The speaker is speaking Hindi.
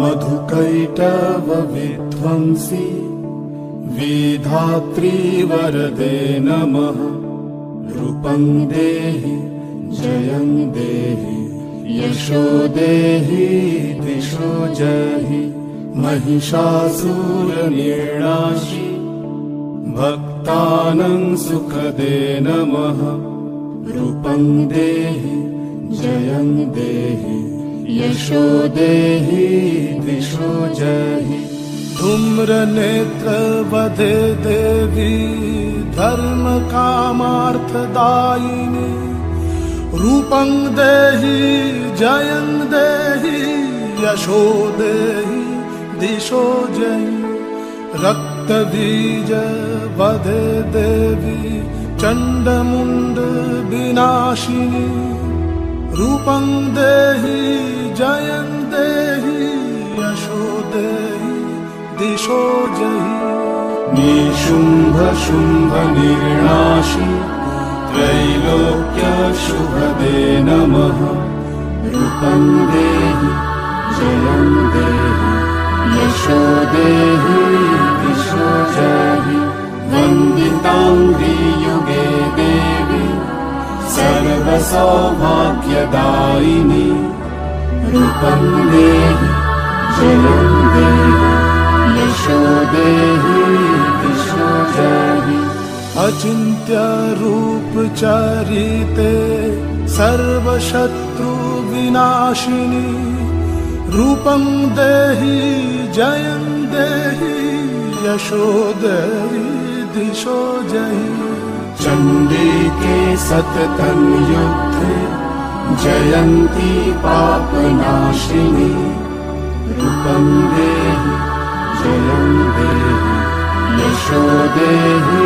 मधुकैटव विध्वंसी विधात्री वरदे नमः। रूपं देहि जयं देहि यशो देहि दिशो जहि। महिषासुरनिर्नाशि भक्तानं सुखदे नमः। रूपं देहि जयं देहि यशो देहि दिशो जहि। धूम्रनेत्र वधे देवी धर्म कामार्थदायिनी। रूपं देहि जयं देहि यशो देहि दिशो जहि। रक्त बीज वधे देवी चंडमुंड विनाशिनी। रूपं देहि जयं देहि यशो देहि दिशो जहि। निशुम्भशुम्भ निर्नाशि त्रैलोक्य शुभदे नमः। रूपं देहि जयं देहि यशो देहि दिशो जहि। वन्दितां युगे देवी सर्वसौभाग्यदायिनी। रूपं देहि जयं देहि यशो देहि दिशो जहि। अचिन्त्य रूप चरिते सर्वशत्रु विनाशिनी। रूपं देहि जयं देहि यशो देहि दिशो जहि। चंडी के सततं युद्धे जयंती पापनाशिनी। रूपं देहि जयं देहि यशो देहि